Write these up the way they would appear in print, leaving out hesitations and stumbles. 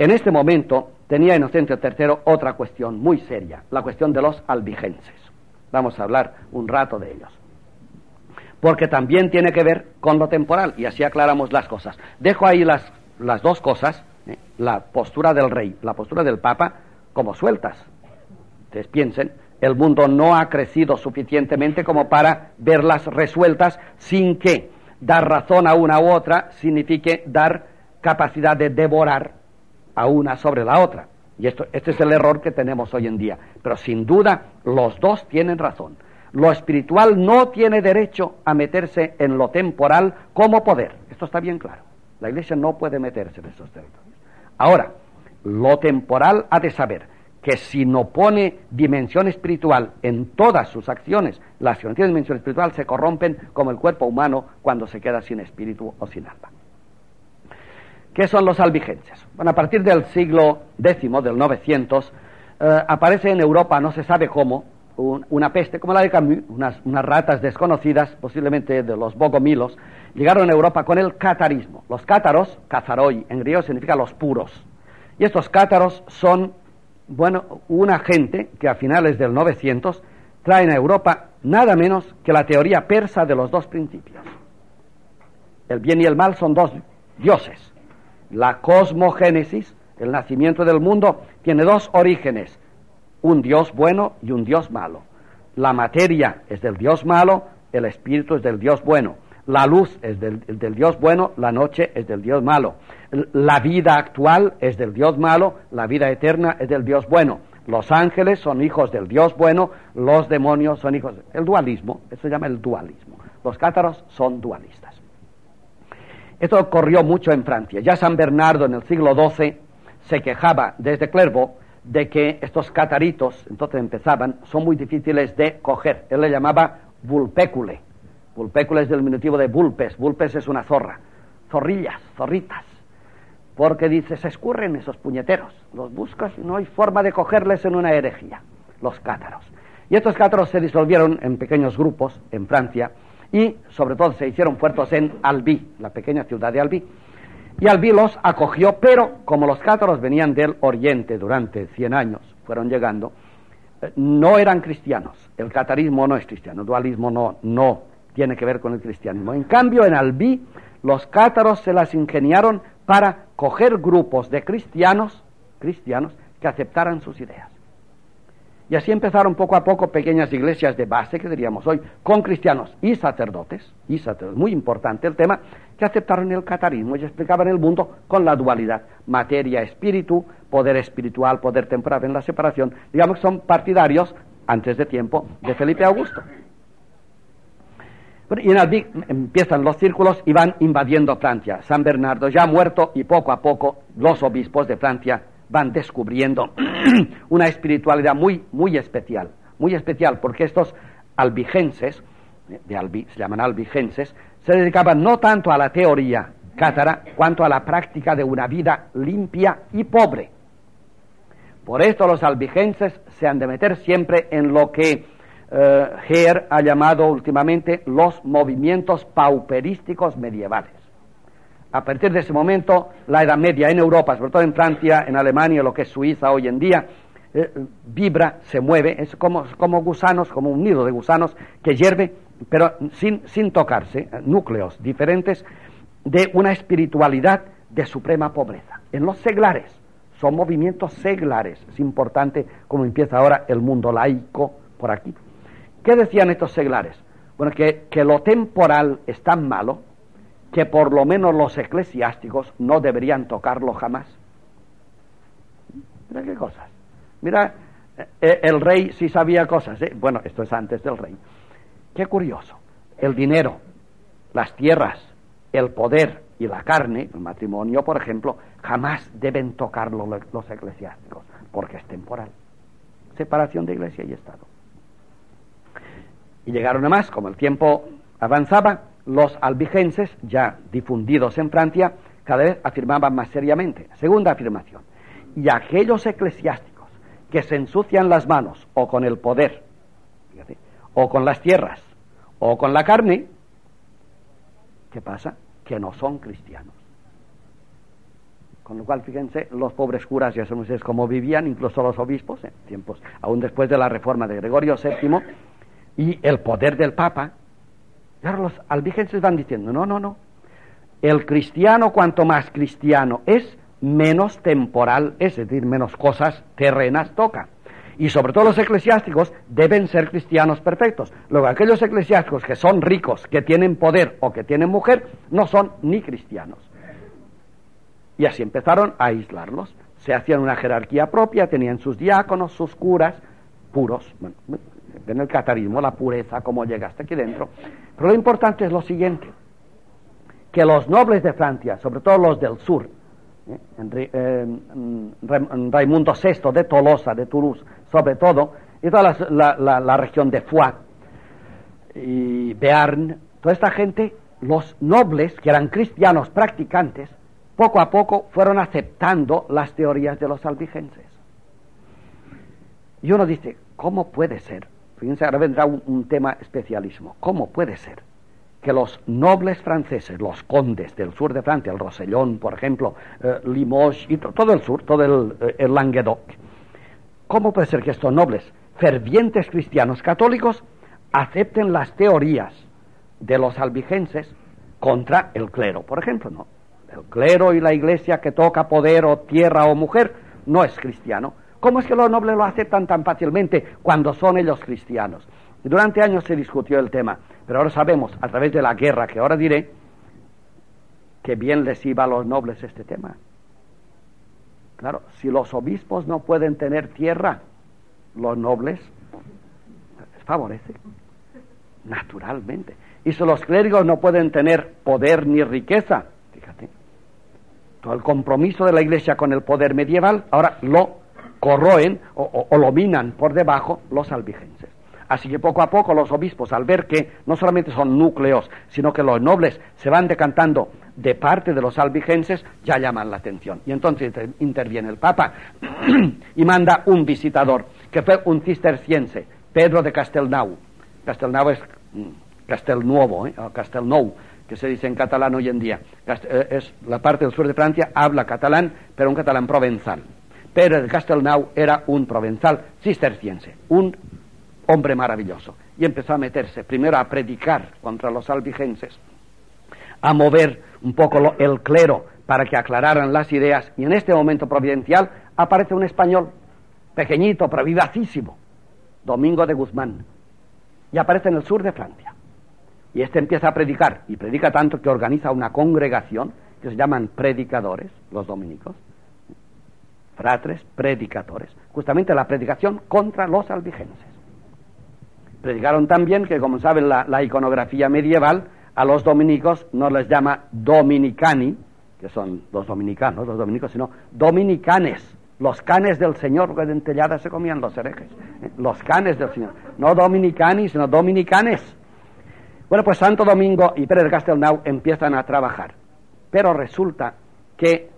En este momento tenía Inocencio III otra cuestión muy seria, la cuestión de los albigenses. Vamos a hablar un rato de ellos, porque también tiene que ver con lo temporal, y así aclaramos las cosas. Dejo ahí las dos cosas, la postura del rey, la postura del papa, como sueltas. Ustedes piensen, el mundo no ha crecido suficientemente como para verlas resueltas sin que dar razón a una u otra signifique dar capacidad de devorar a una sobre la otra. Y este es el error que tenemos hoy en día. Pero sin duda, los dos tienen razón. Lo espiritual no tiene derecho a meterse en lo temporal como poder. Esto está bien claro. La Iglesia no puede meterse en esos territorios. Ahora, lo temporal ha de saber que si no pone dimensión espiritual en todas sus acciones, las que no tienen dimensión espiritual se corrompen como el cuerpo humano cuando se queda sin espíritu o sin alma. ¿Qué son los albigenses? Bueno, a partir del siglo X, del 900, aparece en Europa, no se sabe cómo, una peste como la de Camus, unas ratas desconocidas, posiblemente de los bogomilos, llegaron a Europa con el catarismo. Los cátaros, catharoi, en griego significa los puros. Y estos cátaros son, bueno, una gente que a finales del 900 traen a Europa nada menos que la teoría persa de los dos principios. El bien y el mal son dos dioses. La cosmogénesis, el nacimiento del mundo, tiene dos orígenes, un dios bueno y un dios malo. La materia es del dios malo, el espíritu es del dios bueno. La luz es del dios bueno, la noche es del dios malo. La vida actual es del dios malo, la vida eterna es del dios bueno. Los ángeles son hijos del dios bueno, los demonios son hijos del... El dualismo, eso se llama el dualismo. Los cátaros son dualistas. Esto ocurrió mucho en Francia. Ya San Bernardo en el siglo XII se quejaba desde Clairvaux de que estos cataritos, entonces empezaban, son muy difíciles de coger. Él le llamaba vulpécule. Vulpécule es del diminutivo de vulpes. Vulpes es una zorra. Zorrillas, zorritas. Porque dice, se escurren esos puñeteros. Los buscas y no hay forma de cogerles en una herejía. Los cátaros. Y estos cátaros se disolvieron en pequeños grupos en Francia. Y sobre todo se hicieron fuertes en Albi, la pequeña ciudad de Albi. Y Albi los acogió, pero como los cátaros venían del oriente durante 100 años, fueron llegando, no eran cristianos. El catarismo no es cristiano, el dualismo no tiene que ver con el cristianismo. En cambio, en Albi, los cátaros se las ingeniaron para coger grupos de cristianos que aceptaran sus ideas. Y así empezaron poco a poco pequeñas iglesias de base, que diríamos hoy, con cristianos y sacerdotes, muy importante el tema, que aceptaron el catarismo y explicaban el mundo con la dualidad, materia-espíritu, poder espiritual, poder temporal, en la separación. Digamos que son partidarios, antes de tiempo, de Felipe Augusto. Y en Albi empiezan los círculos y van invadiendo Francia. San Bernardo ya muerto y poco a poco los obispos de Francia van descubriendo una espiritualidad muy, muy especial, porque estos albigenses, de Albi, se llaman albigenses, se dedicaban no tanto a la teoría cátara, cuanto a la práctica de una vida limpia y pobre. Por esto los albigenses se han de meter siempre en lo que Heer ha llamado últimamente los movimientos pauperísticos medievales. A partir de ese momento, la Edad Media en Europa, sobre todo en Francia, en Alemania, lo que es Suiza hoy en día, vibra, se mueve, es como gusanos, como un nido de gusanos que hierve, pero sin tocarse, núcleos diferentes de una espiritualidad de suprema pobreza. En los seglares, son movimientos seglares, es importante como empieza ahora el mundo laico por aquí. ¿Qué decían estos seglares? Bueno, que lo temporal es tan malo, que por lo menos los eclesiásticos no deberían tocarlo jamás. Mira qué cosas. Mira, el rey sí sabía cosas, ¿eh? Bueno, esto es antes del rey. Qué curioso. El dinero, las tierras, el poder y la carne, el matrimonio, por ejemplo, jamás deben tocarlo los eclesiásticos, porque es temporal. Separación de iglesia y Estado. Y llegaron a más, como el tiempo avanzaba, los albigenses, ya difundidos en Francia, cada vez afirmaban más seriamente. Segunda afirmación. Y aquellos eclesiásticos que se ensucian las manos o con el poder, fíjate, o con las tierras, o con la carne, ¿qué pasa? Que no son cristianos. Con lo cual, fíjense, los pobres curas, ya saben ustedes cómo vivían, incluso los obispos, en tiempos, aún después de la reforma de Gregorio VII, y el poder del Papa. Claro, los albigenses van diciendo, no, el cristiano, cuanto más cristiano es, menos temporal es, decir, menos cosas terrenas toca. Y sobre todo los eclesiásticos deben ser cristianos perfectos. Luego, aquellos eclesiásticos que son ricos, que tienen poder o que tienen mujer, no son ni cristianos. Y así empezaron a aislarlos. Se hacían una jerarquía propia, tenían sus diáconos, sus curas, puros. Bueno, en el catarismo, la pureza, como llega hasta aquí dentro. Pero lo importante es lo siguiente, que los nobles de Francia, sobre todo los del sur, Raimundo VI de Tolosa, de Toulouse, sobre todo, y toda la región de Foix y Bearn, toda esta gente, los nobles, que eran cristianos practicantes, poco a poco fueron aceptando las teorías de los albigenses. Y uno dice, ¿cómo puede ser? Fíjense, ahora vendrá un tema especialismo. ¿Cómo puede ser que los nobles franceses, los condes del sur de Francia, el Rosellón, por ejemplo, Limoges, y todo el sur, todo el Languedoc, cómo puede ser que estos nobles, fervientes cristianos católicos, acepten las teorías de los albigenses contra el clero? Por ejemplo, no. El clero y la iglesia que toca poder o tierra o mujer no es cristiano. ¿Cómo es que los nobles lo aceptan tan fácilmente cuando son ellos cristianos? Durante años se discutió el tema, pero ahora sabemos, a través de la guerra que ahora diré, que bien les iba a los nobles este tema. Claro, si los obispos no pueden tener tierra, los nobles les favorece, naturalmente. Y si los clérigos no pueden tener poder ni riqueza, fíjate, todo el compromiso de la Iglesia con el poder medieval, ahora lo corroen o lo minan por debajo los albigenses. Así que poco a poco los obispos, al ver que no solamente son núcleos, sino que los nobles se van decantando de parte de los albigenses, ya llaman la atención. Y entonces interviene el Papa y manda un visitador, que fue un cisterciense, Pedro de Castelnau. Castelnau es Castelnuovo, Castelnou, que se dice en catalán hoy en día. Es la parte del sur de Francia, habla catalán, pero un catalán provenzal. Pedro de Castelnau era un provenzal cisterciense, un hombre maravilloso, y empezó a meterse primero a predicar contra los albigenses, a mover un poco el clero para que aclararan las ideas, y en este momento providencial aparece un español, pequeñito pero vivacísimo, Domingo de Guzmán, y aparece en el sur de Francia, y este empieza a predicar, y predica tanto que organiza una congregación que se llaman predicadores, los dominicos, Fratres predicadores, justamente la predicación contra los albigenses. Predicaron también que, como saben, la iconografía medieval a los dominicos no les llama dominicani, que son los dominicanos, los dominicos, sino dominicanes, los canes del Señor, que de entellada se comían los herejes, los canes del Señor, no dominicani, sino dominicanes. Bueno, pues Santo Domingo y Pedro de Castelnau empiezan a trabajar, pero resulta que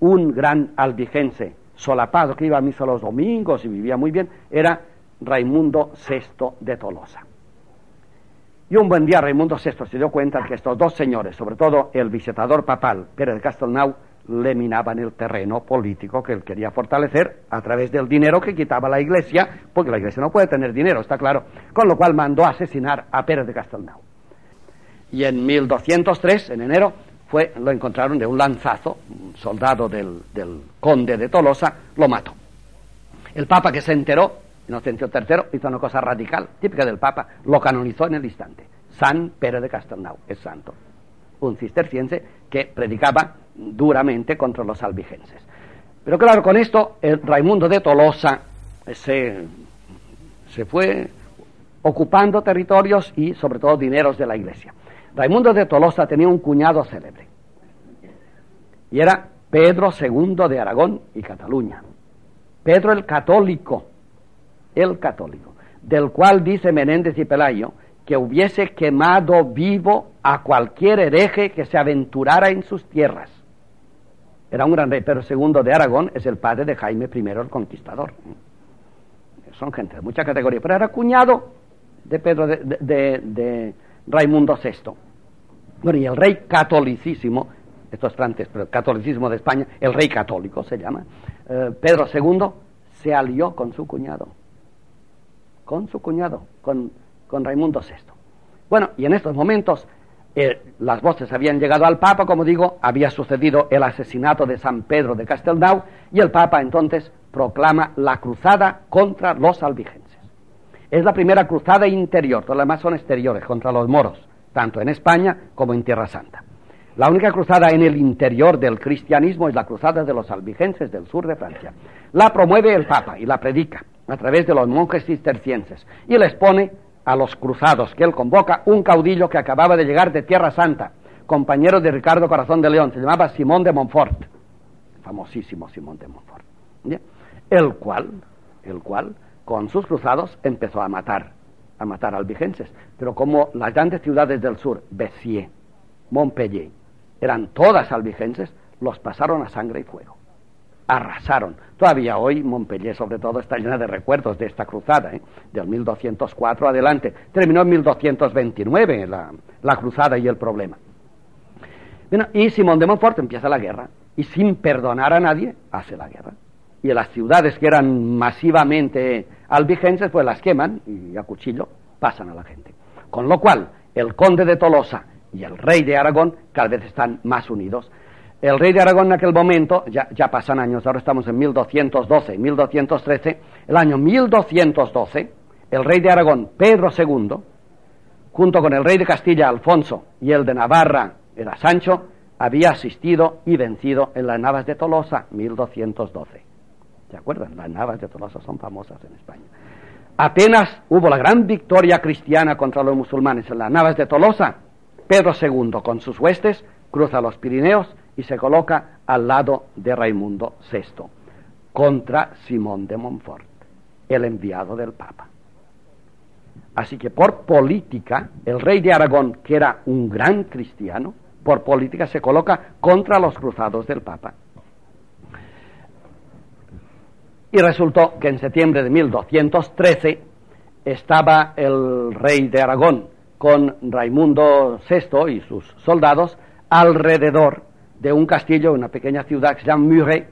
un gran albigense solapado que iba a misa los domingos y vivía muy bien era Raimundo VI de Tolosa. Y un buen día Raimundo VI se dio cuenta que estos dos señores, sobre todo el visitador papal, Pedro de Castelnau, le minaban el terreno político que él quería fortalecer a través del dinero que quitaba la Iglesia, porque la Iglesia no puede tener dinero, está claro, con lo cual mandó a asesinar a Pedro de Castelnau. Y en 1203, en enero, lo encontraron de un lanzazo, un soldado del conde de Tolosa, lo mató. El papa, que se enteró, Inocencio III, hizo una cosa radical, típica del Papa, lo canonizó en el instante. San Pedro de Castelnau es santo, un cisterciense que predicaba duramente contra los albigenses. Pero claro, con esto el Raimundo de Tolosa se fue ocupando territorios y sobre todo dineros de la Iglesia. Raimundo de Tolosa tenía un cuñado célebre, y era Pedro II de Aragón y Cataluña, Pedro el Católico, del cual dice Menéndez y Pelayo que hubiese quemado vivo a cualquier hereje que se aventurara en sus tierras. Era un gran rey. Pedro II de Aragón es el padre de Jaime I el Conquistador. Son gente de mucha categoría, pero era cuñado de Pedro de Raimundo VI. Bueno, y el rey catolicísimo estos fratres, pero el catolicismo de España, el rey católico se llama, Pedro II se alió con su cuñado, con Raimundo VI. Bueno, y en estos momentos las voces habían llegado al Papa, como digo, había sucedido el asesinato de San Pedro de Castelnau, y el Papa entonces proclama la cruzada contra los albigenses. Es la primera cruzada interior, todas las demás son exteriores, contra los moros, tanto en España como en Tierra Santa. La única cruzada en el interior del cristianismo es la cruzada de los albigenses del sur de Francia. La promueve el Papa y la predica a través de los monjes cistercienses, y les pone a los cruzados que él convoca un caudillo que acababa de llegar de Tierra Santa, compañero de Ricardo Corazón de León, se llamaba Simón de Montfort, famosísimo Simón de Montfort, ¿sí? el cual con sus cruzados empezó a matar albigenses, pero como las grandes ciudades del sur, Béziers, Montpellier, eran todas albigenses, los pasaron a sangre y fuego. Arrasaron. Todavía hoy Montpellier, sobre todo, está llena de recuerdos de esta cruzada, del 1204 adelante. Terminó en 1229 la cruzada y el problema. Bueno, y Simón de Montfort empieza la guerra, y sin perdonar a nadie, hace la guerra. Y en las ciudades que eran masivamente albigenses, pues las queman y a cuchillo pasan a la gente. Con lo cual, el conde de Tolosa y el rey de Aragón cada vez están más unidos. El rey de Aragón en aquel momento, ya pasan años, ahora estamos en 1212, 1213, el año 1212, el rey de Aragón, Pedro II, junto con el rey de Castilla, Alfonso, y el de Navarra, era Sancho, había asistido y vencido en las Navas de Tolosa, 1212. ¿Se acuerdan? Las Navas de Tolosa son famosas en España. Apenas hubo la gran victoria cristiana contra los musulmanes en las Navas de Tolosa, Pedro II, con sus huestes, cruza los Pirineos y se coloca al lado de Raimundo VI, contra Simón de Montfort, el enviado del Papa. Así que por política, el rey de Aragón, que era un gran cristiano, por política se coloca contra los cruzados del Papa. Y resultó que en septiembre de 1213 estaba el rey de Aragón con Raimundo VI y sus soldados alrededor de un castillo, una pequeña ciudad que se llama Muret.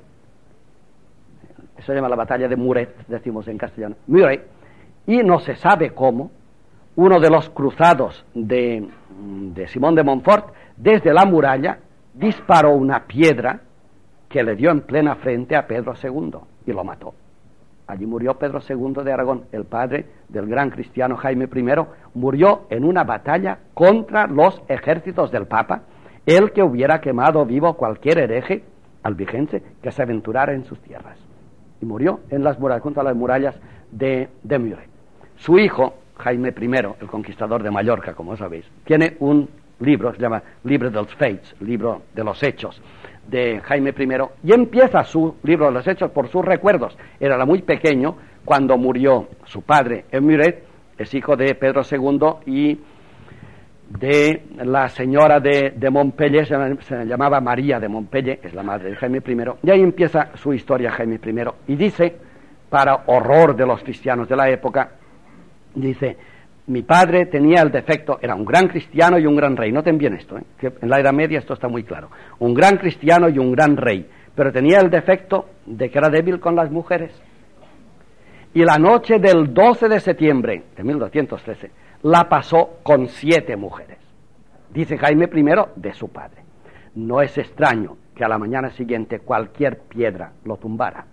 Eso se llama la batalla de Muret, decimos en castellano, Muret. Y no se sabe cómo uno de los cruzados de Simón de Montfort, desde la muralla, disparó una piedra que le dio en plena frente a Pedro II y lo mató. Allí murió Pedro II de Aragón, el padre del gran cristiano Jaime I, murió en una batalla contra los ejércitos del Papa, el que hubiera quemado vivo cualquier hereje albigense que se aventurara en sus tierras. Y murió en las murallas, junto a las murallas de Muret. Su hijo, Jaime I, el conquistador de Mallorca, como sabéis, tiene un libro, se llama Libro dels Fates, Libro de los Hechos, de Jaime I, y empieza su Libro de los Hechos por sus recuerdos. Era muy pequeño cuando murió su padre en Muret, es hijo de Pedro II y de la señora de Montpellier, se llamaba María de Montpellier, es la madre de Jaime I, y ahí empieza su historia Jaime I, y dice, para horror de los cristianos de la época, dice, mi padre tenía el defecto, era un gran cristiano y un gran rey, noten bien esto, que en la Edad Media esto está muy claro, un gran cristiano y un gran rey, pero tenía el defecto de que era débil con las mujeres. Y la noche del 12 de septiembre de 1213, la pasó con 7 mujeres, dice Jaime I de su padre. No es extraño que a la mañana siguiente cualquier piedra lo tumbara.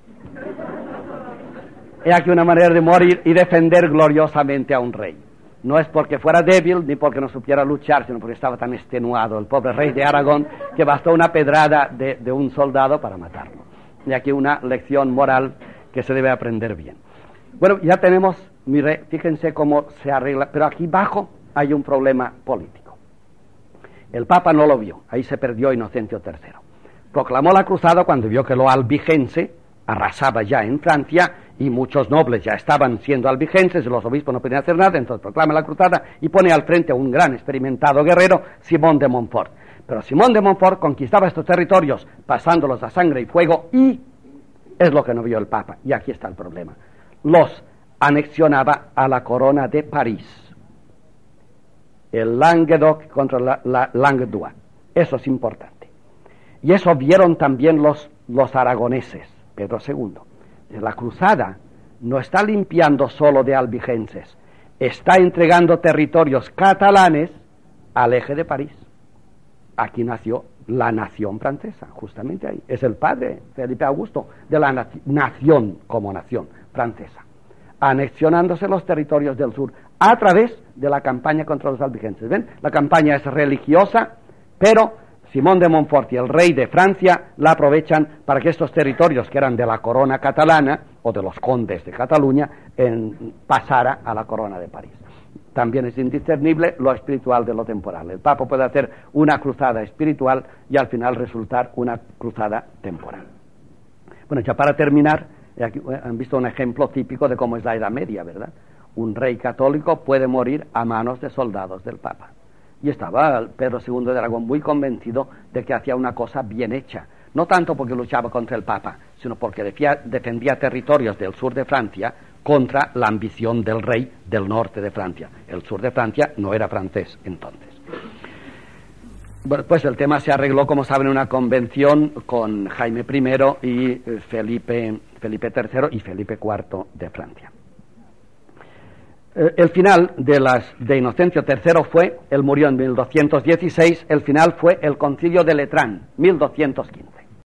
He aquí una manera de morir y defender gloriosamente a un rey. No es porque fuera débil ni porque no supiera luchar, sino porque estaba tan extenuado el pobre rey de Aragón que bastó una pedrada de un soldado para matarlo. Y aquí una lección moral que se debe aprender bien. Bueno, ya tenemos, fíjense cómo se arregla, pero aquí abajo hay un problema político. El Papa no lo vio, ahí se perdió Inocencio III. Proclamó la cruzada cuando vio que lo albigense arrasaba ya en Francia y muchos nobles ya estaban siendo albigenses y los obispos no podían hacer nada, entonces proclama la cruzada y pone al frente a un gran experimentado guerrero, Simón de Montfort. Pero Simón de Montfort conquistaba estos territorios pasándolos a sangre y fuego, y es lo que no vio el Papa, y aquí está el problema. Los anexionaba a la corona de París, el Languedoc contra la Languedoc. Eso es importante. Y eso vieron también los aragoneses, Pedro II. La cruzada no está limpiando solo de albigenses, está entregando territorios catalanes al eje de París. Aquí nació la nación francesa, justamente ahí. Es el padre, Felipe Augusto, de la nación como nación francesa, anexionándose los territorios del sur a través de la campaña contra los albigenses. ¿Ven? La campaña es religiosa, pero Simón de Montfort y el rey de Francia la aprovechan para que estos territorios que eran de la corona catalana o de los condes de Cataluña pasara a la corona de París. También es indiscernible lo espiritual de lo temporal. El Papa puede hacer una cruzada espiritual y al final resultar una cruzada temporal. Bueno, ya para terminar, aquí han visto un ejemplo típico de cómo es la Edad Media, ¿verdad? Un rey católico puede morir a manos de soldados del Papa. Y estaba Pedro II de Aragón muy convencido de que hacía una cosa bien hecha. No tanto porque luchaba contra el Papa, sino porque defendía territorios del sur de Francia contra la ambición del rey del norte de Francia. El sur de Francia no era francés entonces. Bueno, pues el tema se arregló, como saben, en una convención con Jaime I y Felipe III y Felipe IV de Francia. El final de Inocencio III él murió en 1216, el final fue el concilio de Letrán, 1215.